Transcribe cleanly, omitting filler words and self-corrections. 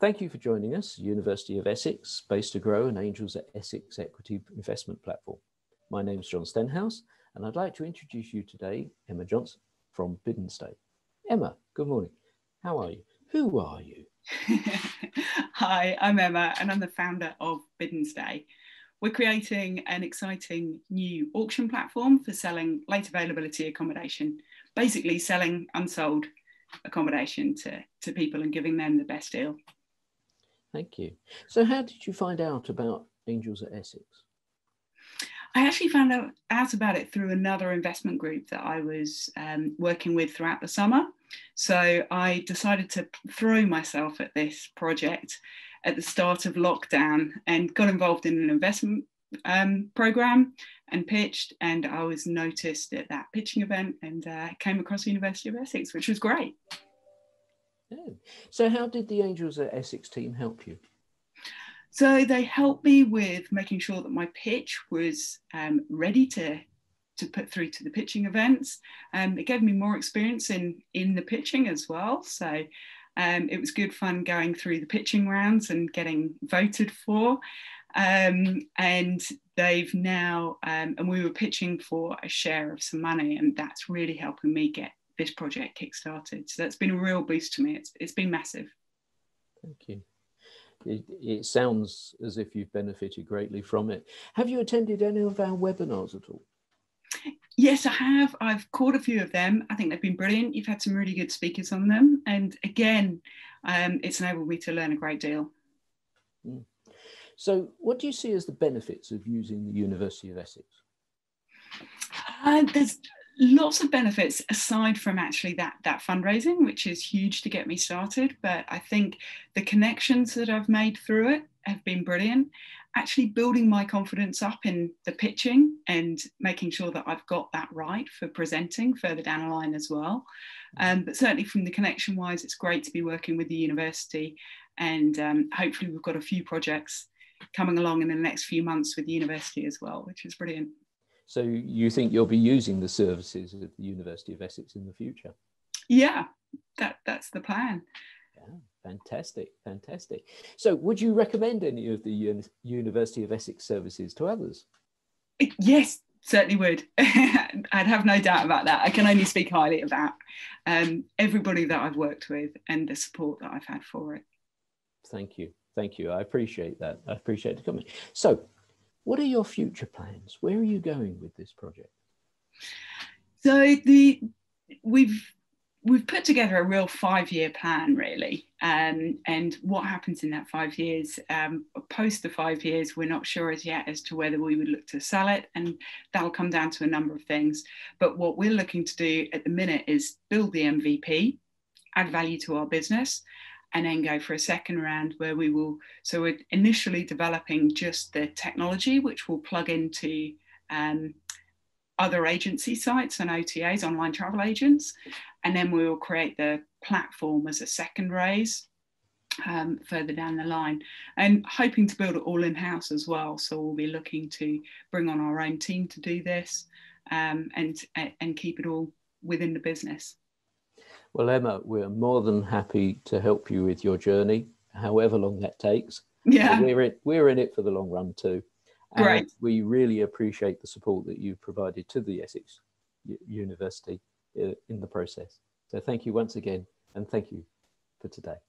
Thank you for joining us, University of Essex, Space to Grow and Angels at Essex Equity Investment Platform. My name is John Stenhouse, and I'd like to introduce you today, Emma Johnson from Bidnstay. Emma, good morning. How are you? Who are you? Hi, I'm Emma, and I'm the founder of Bidnstay. We're creating an exciting new auction platform for selling late availability accommodation, basically selling unsold accommodation to people and giving them the best deal. Thank you. So how did you find out about Angels at Essex? I actually found out about it through another investment group that I was working with throughout the summer. So I decided to throw myself at this project at the start of lockdown and got involved in an investment program and pitched, and I was noticed at that pitching event and came across the University of Essex, which was great. Oh. So how did the Angels at Essex team help you? So they helped me with making sure that my pitch was ready to put through to the pitching events. It gave me more experience in the pitching as well. So it was good fun going through the pitching rounds and getting voted for. And they've now, and we were pitching for a share of some money, and that's really helping me get this project kickstarted. So that's been a real boost to me. It's been massive. Thank you. It sounds as if you've benefited greatly from it. Have you attended any of our webinars at all? Yes, I have. I've caught a few of them. I think they've been brilliant. You've had some really good speakers on them. And again, it's enabled me to learn a great deal. Mm. So what do you see as the benefits of using the University of Essex? There's lots of benefits aside from actually that fundraising, which is huge to get me started. But I think the connections that I've made through it have been brilliant. Actually building my confidence up in the pitching and making sure that I've got that right for presenting further down the line as well. But certainly from the connection wise, it's great to be working with the university, and hopefully we've got a few projects coming along in the next few months with the university as well, which is brilliant. So you think you'll be using the services of the University of Essex in the future? Yeah, that's the plan. Yeah, fantastic, fantastic. So would you recommend any of the University of Essex services to others? Yes, certainly would. I'd have no doubt about that. I can only speak highly about everybody that I've worked with and the support that I've had for it. Thank you. Thank you. I appreciate that. I appreciate the comment. So what are your future plans? Where are you going with this project? So we've put together a real 5-year plan, really. And what happens in that 5 years, post the 5 years, we're not sure as yet as to whether we would look to sell it. And that'll come down to a number of things. But what we're looking to do at the minute is build the MVP, add value to our business, and then go for a second round where we will, so we're initially developing just the technology, which will plug into other agency sites and OTAs, online travel agents. And then we will create the platform as a second raise further down the line, and hoping to build it all in-house as well. So we'll be looking to bring on our own team to do this and keep it all within the business. Well, Emma, we're more than happy to help you with your journey, however long that takes. Yeah. We're in it for the long run too. And right. We really appreciate the support that you've provided to the Essex University in the process. So thank you once again, and thank you for today.